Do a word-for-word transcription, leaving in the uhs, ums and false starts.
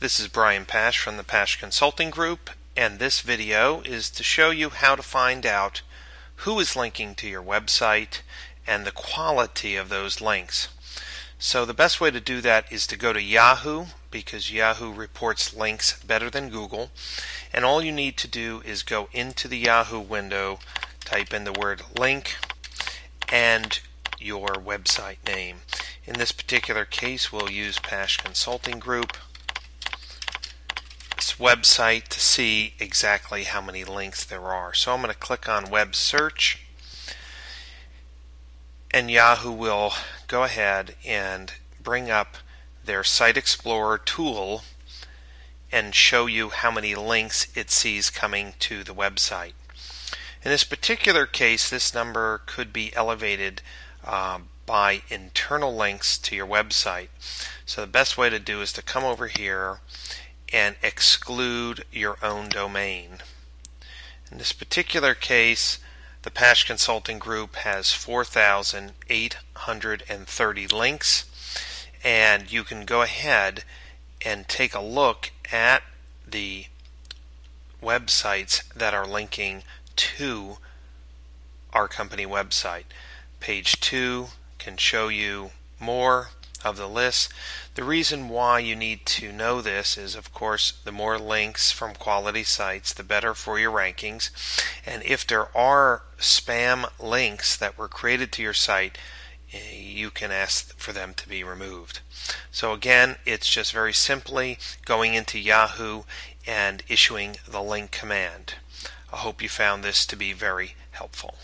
This is Brian Pasch from the Pasch Consulting Group, and this video is to show you how to find out who is linking to your website and the quality of those links. So the best way to do that is to go to Yahoo, because Yahoo reports links better than Google, and all you need to do is go into the Yahoo window, type in the word link and your website name. In this particular case, we'll use Pasch Consulting Group website to see exactly how many links there are. So I'm going to click on web search, and Yahoo will go ahead and bring up their Site Explorer tool and show you how many links it sees coming to the website. In this particular case, this number could be elevated uh, by internal links to your website. So the best way to do is to come over here and exclude your own domain. In this particular case, the Pasch Consulting Group has four thousand eight hundred thirty links, and you can go ahead and take a look at the websites that are linking to our company website. Page two can show you more of the list. The reason why you need to know this is, of course, the more links from quality sites, the better for your rankings. And if there are spam links that were created to your site, you can ask for them to be removed. So again, it's just very simply going into Yahoo and issuing the link command. I hope you found this to be very helpful.